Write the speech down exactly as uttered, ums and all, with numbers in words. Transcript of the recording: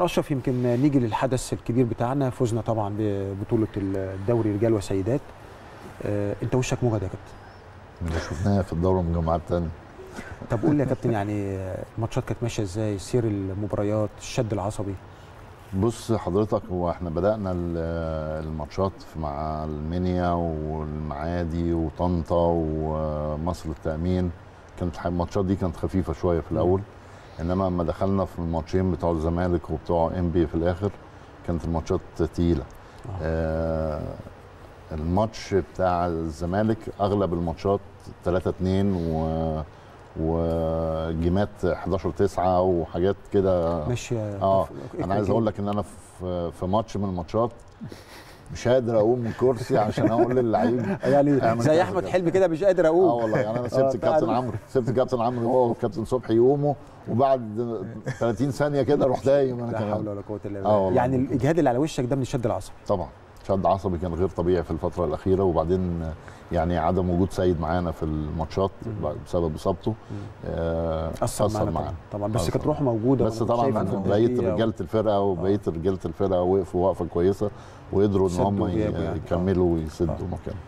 كابتن اشرف، يمكن نيجي للحدث الكبير بتاعنا، فوزنا طبعا ببطوله الدوري رجال وسيدات. آه، انت وشك موجد يا كابتن، ده شفناها في الدوري من جمعه ثانيه. طب قول لي يا كابتن، يعني الماتشات كانت ماشيه ازاي؟ سير المباريات، الشد العصبي. بص حضرتك، هو احنا بدانا الماتشات مع المنيا والمعادي وطنطا ومصر التامين، كانت الماتشات دي كانت خفيفه شويه في الاول، انما لما دخلنا في الماتشين بتوع الزمالك وبتوع انبي في الاخر كانت الماتشات تقيله. آه الماتش بتاع الزمالك اغلب الماتشات ثلاثة اتنين و وجيمات احداشر تسعة وحاجات كده ماشيه. اه انا عايز اقول لك ان انا في في ماتش من الماتشات مش قادر اقوم من كرسي عشان اقول للعيب يعني زي احمد حلمي كده مش قادر اقوم. اه والله يعني انا سبت الكابتن عمرو سبت الكابتن عمرو هو والكابتن صبحي يقوموا، وبعد ثلاثين ثانية كده رحت قايم انا كمان. لا حول ولا قوة الا بالله. يعني الاجهاد اللي على وشك ده من الشد العصبي؟ طبعا شد عصبي كان غير طبيعي في الفترة الأخيرة، وبعدين يعني عدم وجود سيد معانا في الماتشات بسبب إصابته أثر معانا, معانا طبعا. بس كانت روحه موجودة، بس طبعا بقية رجالة الفرقة وبقية رجالة الفرقة وقفوا وقفة كويسة وقدروا إن هم يكملوا ويسدوا مكانه.